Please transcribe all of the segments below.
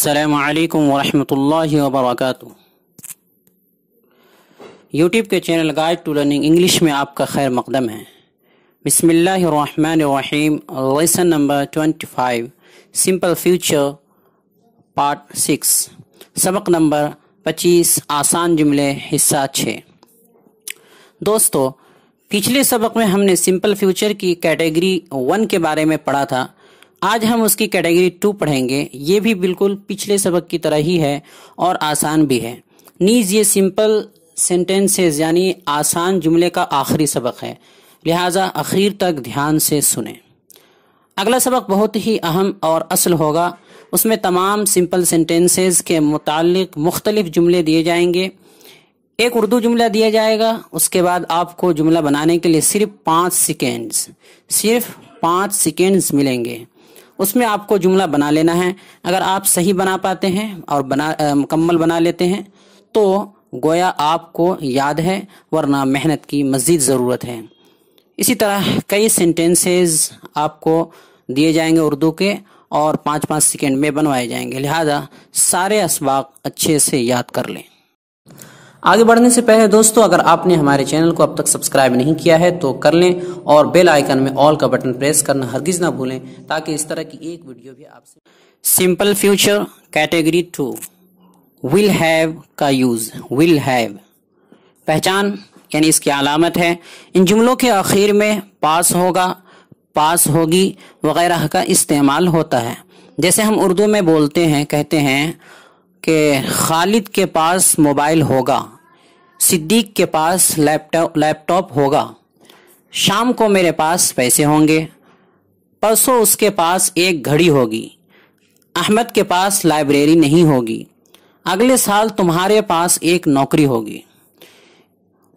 अस्सलामुअलैकुम वरहमतुल्लाहि वबरकातुहू। यूट्यूब के channel guide to learning English में आपका खैर मकदम है। बिस्मिल्लाहिर्रहमानिर्रहीम। Lesson number 25 simple future part 6 सबक नंबर 25 आसान जुमले हिस्सा 6। दोस्तों, पिछले सबक में हमने सिंपल फ्यूचर की कैटेगरी 1 के बारे में पढ़ा था। आज हम उसकी कैटेगरी 2 पढ़ेंगे। ये भी बिल्कुल पिछले सबक की तरह ही है और आसान भी है। नीज ये सिंपल सेंटेंसेस यानी आसान जुमले का आखिरी सबक है, लिहाजा आखिर तक ध्यान से सुने। अगला सबक बहुत ही अहम और असल होगा। उसमें तमाम सिंपल सेंटेंसेस के मुताल्लिक मुख्तलिफ जुमले दिए जाएंगे। एक उर्दू जुमला दिया जाएगा, उसके बाद आपको जुमला बनाने के लिए सिर्फ पाँच सेकेंड्स मिलेंगे। उसमें आपको जुमला बना लेना है। अगर आप सही बना पाते हैं और मुकम्मल बना लेते हैं तो गोया आपको याद है, वरना मेहनत की मज़ीद ज़रूरत है। इसी तरह कई सेंटेंसेस आपको दिए जाएंगे उर्दू के और 5-5 सेकेंड में बनवाए जाएंगे, लिहाजा सारे असबाक अच्छे से याद कर लें। आगे बढ़ने से पहले दोस्तों, अगर आपने हमारे चैनल को अब तक सब्सक्राइब नहीं किया है तो कर लें और बेल आइकन में ऑल का बटन प्रेस करना हरगिज़ ना भूलें, ताकि इस तरह की एक वीडियो भी आपसे। Simple future category 2 will have का यूज़। विल हैव पहचान यानी इसकी अलामत है। इन जुमलों के आखिर में पास होगा, पास होगी वगैरह का इस्तेमाल होता है। जैसे हम उर्दू में बोलते हैं, कहते हैं कि खालिद के पास मोबाइल होगा, सिद्दीक के पास लैपटॉप होगा, शाम को मेरे पास पैसे होंगे, परसों उसके पास एक घड़ी होगी, अहमद के पास लाइब्रेरी नहीं होगी, अगले साल तुम्हारे पास एक नौकरी होगी।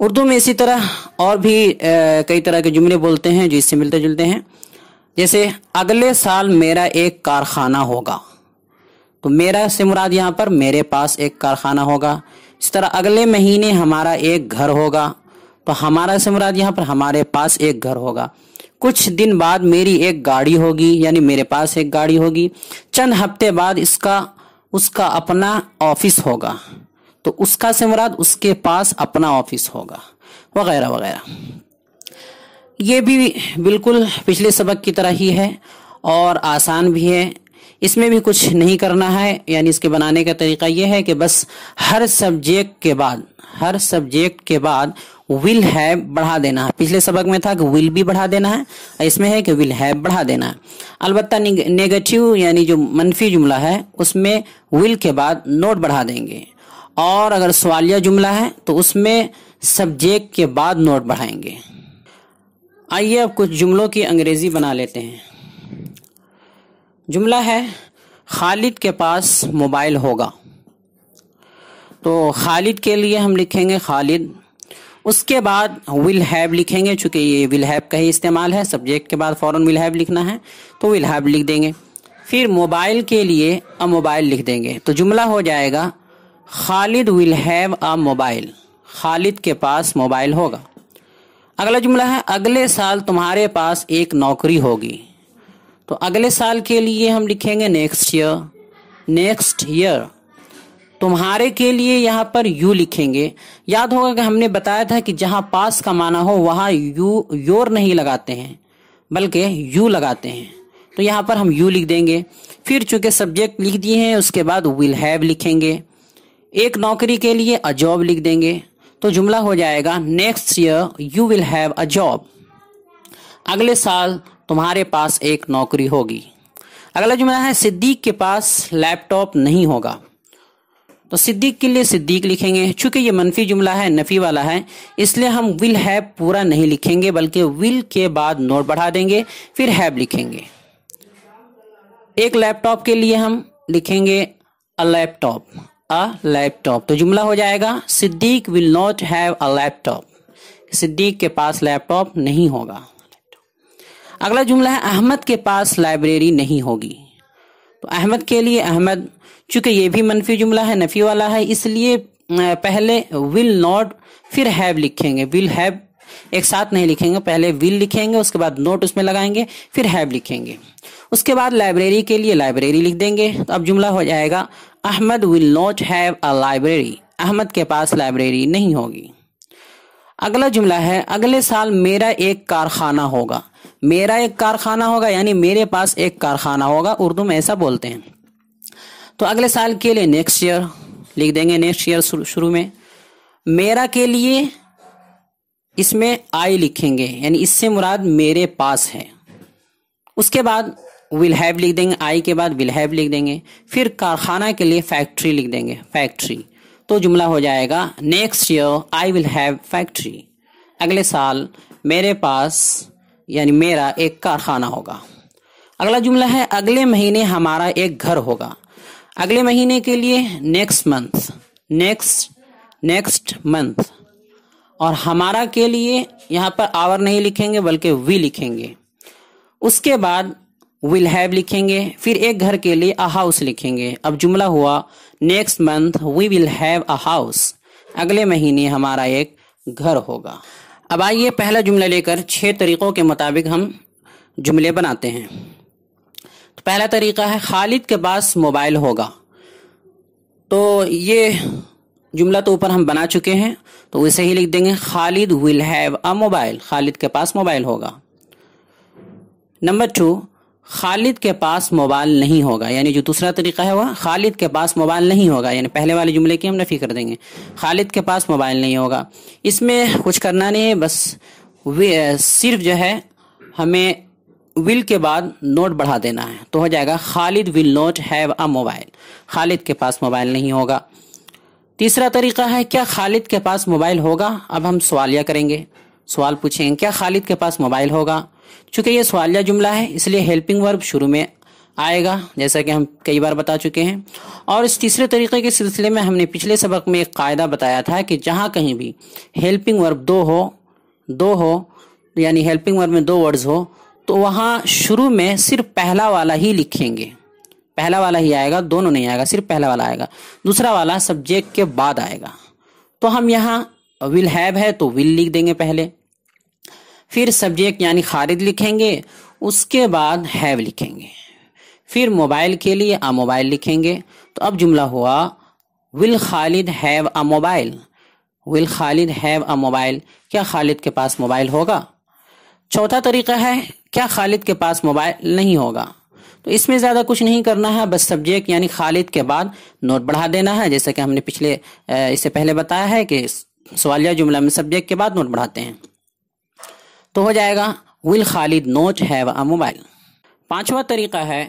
उर्दू में इसी तरह और भी कई तरह के जुमले बोलते हैं जो इससे मिलते जुलते हैं। जैसे अगले साल मेरा एक कारखाना होगा, तो मेरा से मुराद यहाँ पर मेरे पास एक कारखाना होगा। इस तरह अगले महीने हमारा एक घर होगा, तो हमारा से मुराद यहाँ पर हमारे पास एक घर होगा। कुछ दिन बाद मेरी एक गाड़ी होगी, यानी मेरे पास एक गाड़ी होगी। चंद हफ्ते बाद उसका अपना ऑफिस होगा, तो उसका से मुराद उसके पास अपना ऑफिस होगा, वगैरह वगैरह। ये भी बिल्कुल पिछले सबक की तरह ही है और आसान भी है। इसमें भी कुछ नहीं करना है, यानी इसके बनाने का तरीका यह है कि बस हर सब्जेक्ट के बाद विल हैव बढ़ा देना है। पिछले सबक में था कि विल भी बढ़ा देना है, इसमें है कि विल हैव बढ़ा देना है। अलबत्ता नेगेटिव यानी जो मनफी जुमला है उसमें विल के बाद नोट बढ़ा देंगे, और अगर सवालिया जुमला है तो उसमें सब्जेक्ट के बाद नोट बढ़ाएंगे। आइए अब कुछ जुमलों की अंग्रेजी बना लेते हैं। जुमला है खालिद के पास मोबाइल होगा, तो खालिद के लिए हम लिखेंगे खालिद, उसके बाद विल हैव लिखेंगे। चूँकि ये विल हैव का ही इस्तेमाल है, सब्जेक्ट के बाद फ़ौरन विल हैव लिखना है तो विल हैव लिख देंगे। फिर मोबाइल के लिए अ मोबाइल लिख देंगे, तो जुमला हो जाएगा Khalid will have a mobile. Khalid के पास मोबाइल होगा। अगला जुमला है अगले साल तुम्हारे पास एक नौकरी होगी, तो अगले साल के लिए हम लिखेंगे नेक्स्ट ईयर। नेक्स्ट ईयर तुम्हारे के लिए यहाँ पर यू लिखेंगे। याद होगा कि हमने बताया था कि जहाँ पास का माना हो वहाँ यू योर नहीं लगाते हैं बल्कि यू लगाते हैं, तो यहाँ पर हम यू लिख देंगे। फिर चूँकि सब्जेक्ट लिख दिए हैं उसके बाद विल हैव लिखेंगे। एक नौकरी के लिए अ जॉब लिख देंगे, तो जुमला हो जाएगा next year you will have a job. अगले साल तुम्हारे पास एक नौकरी होगी। अगला जुमला है सिद्दीक के पास लैपटॉप नहीं होगा, तो सिद्दीक के लिए सिद्दीक लिखेंगे। चूँकि ये मनफी जुमला है, नफी वाला है, इसलिए हम विल हैव पूरा नहीं लिखेंगे बल्कि विल के बाद नोट बढ़ा देंगे, फिर हैव लिखेंगे। एक लैपटॉप के लिए हम लिखेंगे अ लैपटॉप, अ लैपटॉप, तो जुमला हो जाएगा Siddiq will not have a laptop. Siddiq के पास लैपटॉप नहीं होगा। अगला जुमला है अहमद के पास लाइब्रेरी नहीं होगी, तो अहमद के लिए अहमद, चूँकि ये भी मनफी जुमला है, नफी वाला है, इसलिए पहले विल नॉट फिर हैव लिखेंगे। विल हैव एक साथ नहीं लिखेंगे, पहले विल लिखेंगे, उसके बाद नोट उसमें लगाएंगे, फिर हैव लिखेंगे। उसके बाद लाइब्रेरी के लिए लाइब्रेरी लिख देंगे। तो अब जुमला हो जाएगा Ahmad will not have a library, Ahmad के पास लाइब्रेरी नहीं होगी। अगला जुमला है अगले साल मेरा एक कारखाना होगा। मेरा एक कारखाना होगा यानी मेरे पास एक कारखाना होगा, उर्दू में ऐसा बोलते हैं। तो अगले साल के लिए नेक्स्ट ईयर लिख देंगे, नेक्स्ट ईयर शुरू में। मेरा के लिए इसमें आई लिखेंगे यानी इससे मुराद मेरे पास है। उसके बाद विल हैव लिख देंगे, आई के बाद विल हैव लिख देंगे। फिर कारखाना के लिए फैक्ट्री लिख देंगे, फैक्ट्री। तो जुमला हो जाएगा next year I will have factory, अगले साल मेरे पास यानी मेरा एक कारखाना होगा। अगला जुमला है अगले महीने हमारा एक घर होगा। अगले महीने के लिए नेक्स्ट मंथ, नेक्स्ट मंथ। और हमारा के लिए यहाँ पर आवर नहीं लिखेंगे बल्कि वी लिखेंगे। उसके बाद विल हैव लिखेंगे। फिर एक घर के लिए अ हाउस लिखेंगे। अब जुमला हुआ next month we will have a house, अगले महीने हमारा एक घर होगा। अब आइए पहला जुमला लेकर 6 तरीक़ों के मुताबिक हम जुमले बनाते हैं। तो पहला तरीका है खालिद के पास मोबाइल होगा। तो ये जुमला तो ऊपर हम बना चुके हैं, तो वैसे ही लिख देंगे Khalid will have a mobile, Khalid के पास मोबाइल होगा। नंबर 2, खालिद के पास मोबाइल नहीं होगा, यानी जो दूसरा तरीका है वह खालिद के पास मोबाइल नहीं होगा, यानी पहले वाले जुमले की हम नफी कर देंगे। खालिद के पास मोबाइल नहीं होगा, इसमें कुछ करना नहीं है, बस सिर्फ जो है हमें विल के बाद नोट बढ़ा देना है। तो हो जाएगा Khalid will not have a mobile, Khalid के पास मोबाइल नहीं होगा। तीसरा तरीका है क्या खालिद के पास मोबाइल होगा। अब हम सवालिया करेंगे, सवाल पूछेंगे क्या खालिद के पास मोबाइल होगा। चूँकि ये सवालिया जुमला है इसलिए हेल्पिंग वर्ब शुरू में आएगा, जैसा कि हम कई बार बता चुके हैं। और इस तीसरे तरीके के सिलसिले में हमने पिछले सबक में एक कायदा बताया था कि जहाँ कहीं भी हेल्पिंग वर्ब दो हो यानी हेल्पिंग वर्ब में दो वर्ड्स हो, तो वहाँ शुरू में सिर्फ पहला वाला ही लिखेंगे, पहला वाला ही आएगा, दोनों नहीं आएगा, सिर्फ पहला वाला आएगा, दूसरा वाला सब्जेक्ट के बाद आएगा। तो हम यहाँ विल हैव है तो विल लिख देंगे पहले, फिर सब्जेक्ट यानी खालिद लिखेंगे, उसके बाद हैव लिखेंगे, फिर मोबाइल के लिए आ मोबाइल लिखेंगे। तो अब जुमला हुआ will Khalid have a mobile, will Khalid have a mobile, क्या खालिद के पास मोबाइल होगा। चौथा तरीका है क्या खालिद के पास मोबाइल नहीं होगा। तो इसमें ज़्यादा कुछ नहीं करना है, बस सब्जेक्ट यानी खालिद के बाद नोट बढ़ा देना है, जैसा कि हमने पिछले इससे पहले बताया है कि सवालिया जुमला में सब्जेक्ट के बाद नोट बढ़ाते हैं। तो हो जाएगा will Khalid not have a mobile. पांचवा तरीका है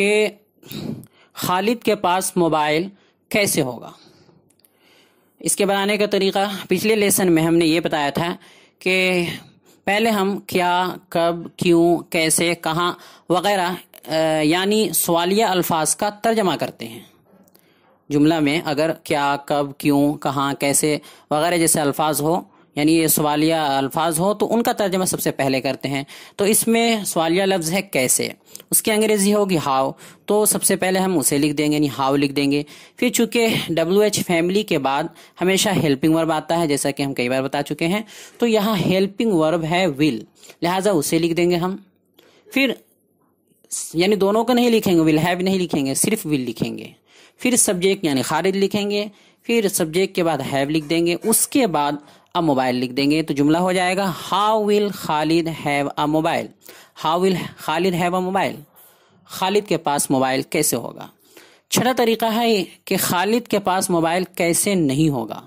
कि खालिद के पास मोबाइल कैसे होगा। इसके बनाने का तरीका पिछले लेसन में हमने ये बताया था कि पहले हम क्या, कब, क्यों, कैसे, कहाँ वगैरह यानी सवालिया अल्फाज का तर्जमा करते हैं। जुमला में अगर क्या, कब, क्यों, कहाँ, कैसे वगैरह जैसे अल्फाज हो यानी ये सवालिया अल्फाज हो तो उनका तर्जमा सबसे पहले करते हैं। तो इसमें सवालिया लफ्ज़ है कैसे, उसकी अंग्रेज़ी होगी हाउ, तो सबसे पहले हम उसे लिख देंगे यानी हाउ लिख देंगे। फिर चूँकि WH फैमिली के बाद हमेशा हेल्पिंग वर्ब आता है, जैसा कि हम कई बार बता चुके हैं, तो यहाँ हेल्पिंग वर्ब है विल, लिहाजा उसे लिख देंगे हम। फिर यानी दोनों को नहीं लिखेंगे, विल हैव नहीं लिखेंगे, सिर्फ विल लिखेंगे। फिर सब्जेक्ट यानी खालिद लिखेंगे, फिर सब्जेक्ट के बाद हैव लिख देंगे, उसके बाद अ मोबाइल लिख देंगे। तो जुमला हो जाएगा how will Khalid have a mobile, how will Khalid have a mobile, Khalid के पास मोबाइल कैसे होगा। छठा तरीका है कि खालिद के पास मोबाइल कैसे नहीं होगा।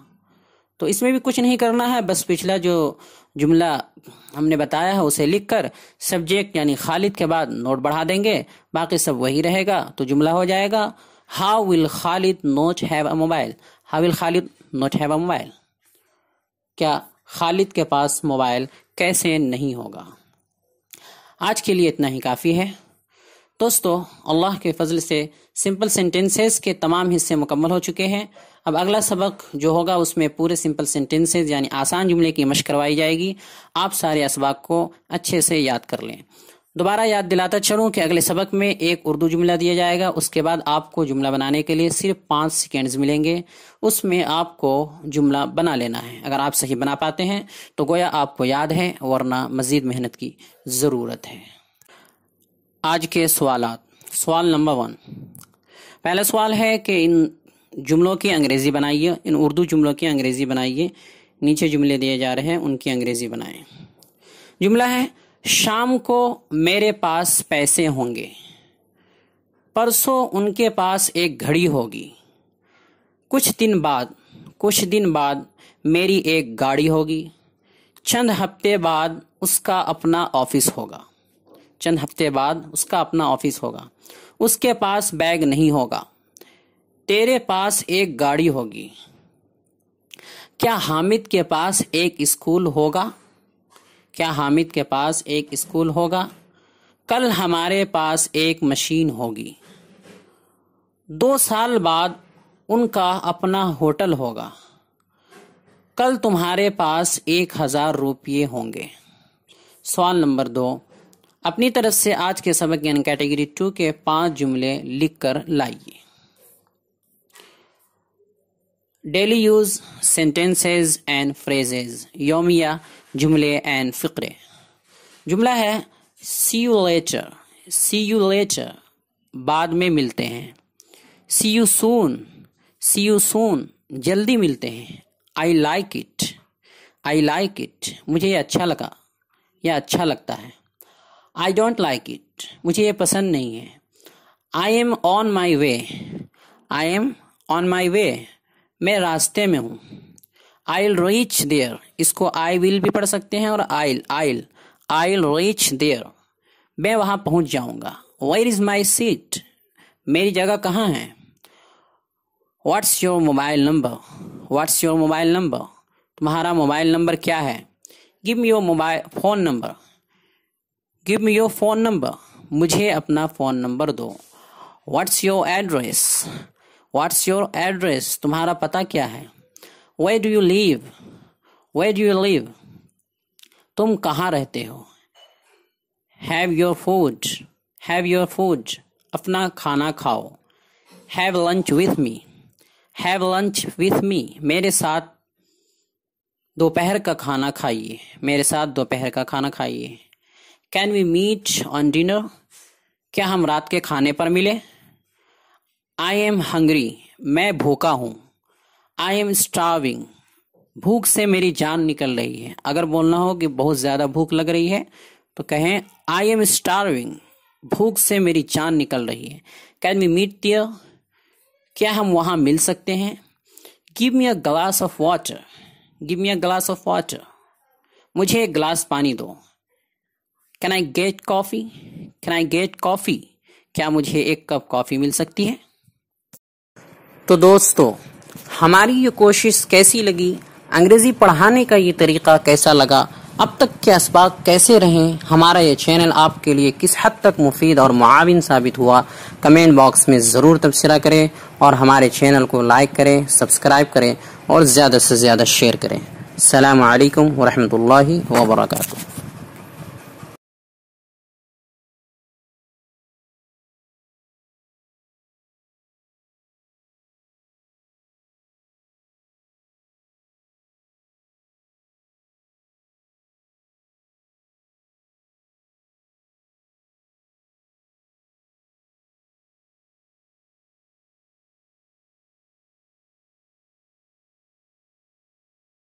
तो इसमें भी कुछ नहीं करना है, बस पिछला जो जुमला हमने बताया है उसे लिखकर सब्जेक्ट यानी खालिद के बाद नोट बढ़ा देंगे, बाकी सब वही रहेगा। तो जुमला हो जाएगा how will Khalid not have a mobile, how will Khalid not have a mobile, क्या खालिद के पास मोबाइल कैसे नहीं होगा। आज के लिए इतना ही काफ़ी है दोस्तों। अल्लाह के फजल से सिंपल सेंटेंसेस के तमाम हिस्से मुकम्मल हो चुके हैं। अब अगला सबक जो होगा उसमें पूरे सिंपल सेंटेंसेस यानी आसान जुमले की मशक करवाई जाएगी। आप सारे इसबाक को अच्छे से याद कर लें। दोबारा याद दिलाता चलूं कि अगले सबक में एक उर्दू जुमला दिया जाएगा, उसके बाद आपको जुमला बनाने के लिए सिर्फ 5 सेकेंड्स मिलेंगे, उसमें आपको जुमला बना लेना है। अगर आप सही बना पाते हैं तो गोया आपको याद है, वरना मज़ीद मेहनत की ज़रूरत है। आज के सवालात, सवाल नंबर 1, पहला सवाल है कि इन जुमलों की अंग्रेज़ी बनाइए, इन उर्दू जुमलों की अंग्रेज़ी बनाइए। नीचे जुमले दिए जा रहे हैं, उनकी अंग्रेज़ी बनाएं। जुमला है, शाम को मेरे पास पैसे होंगे, परसों उनके पास एक घड़ी होगी, कुछ दिन बाद मेरी एक गाड़ी होगी, चंद हफ्ते बाद उसका अपना ऑफिस होगा, उसके पास बैग नहीं होगा, तेरे पास एक गाड़ी होगी, क्या हामिद के पास एक स्कूल होगा, कल हमारे पास एक मशीन होगी, 2 साल बाद उनका अपना होटल होगा, कल तुम्हारे पास 1000 रुपये होंगे। सवाल नंबर 2, अपनी तरफ से आज के सबक यानी कैटेगरी 2 के 5 जुमले लिखकर लाइए। Daily use, sentences and phrases, योमिया जुमले एंड फ़िक्रे। जुमला है, सी यू लेटर बाद में मिलते हैं, सी यू सून जल्दी मिलते हैं, आई लाइक इट मुझे ये अच्छा लगा या अच्छा लगता है, आई डोंट लाइक इट मुझे ये पसंद नहीं है, I am on my way मैं रास्ते में हूँ, I'll reach there इसको I will भी पढ़ सकते हैं और I'll reach there मैं वहाँ पहुँच जाऊँगा, Where is my seat मेरी जगह कहाँ है, What's your mobile number तुम्हारा मोबाइल नंबर क्या है, Give me your phone number मुझे अपना फ़ोन नंबर दो, What's your address तुम्हारा पता क्या है, Where do you live तुम कहाँ रहते हो, Have your food अपना खाना खाओ, Have lunch with me मेरे साथ दोपहर का खाना खाइए, Can we meet on dinner क्या हम रात के खाने पर मिले, I am hungry मैं भूखा हूँ, आई एम स्टार्विंग भूख से मेरी जान निकल रही है। अगर बोलना हो कि बहुत ज़्यादा भूख लग रही है तो कहें आई एम स्टार्विंग भूख से मेरी जान निकल रही है। कैन वी मीट देयर क्या हम वहाँ मिल सकते हैं, give me a glass of water मुझे एक गिलास पानी दो, कैन आई गेट कॉफ़ी क्या मुझे एक कप कॉफ़ी मिल सकती है। तो दोस्तों हमारी ये कोशिश कैसी लगी, अंग्रेज़ी पढ़ाने का ये तरीका कैसा लगा, अब तक के असबाक कैसे रहें, हमारा ये चैनल आपके लिए किस हद तक मुफीद और मुआविन साबित हुआ, कमेंट बॉक्स में ज़रूर तबसरा करें और हमारे चैनल को लाइक करें, सब्सक्राइब करें और ज़्यादा से ज़्यादा शेयर करें। अस्सलामु अलैकुम वरहमतुल्लाहि वबरकातुहू।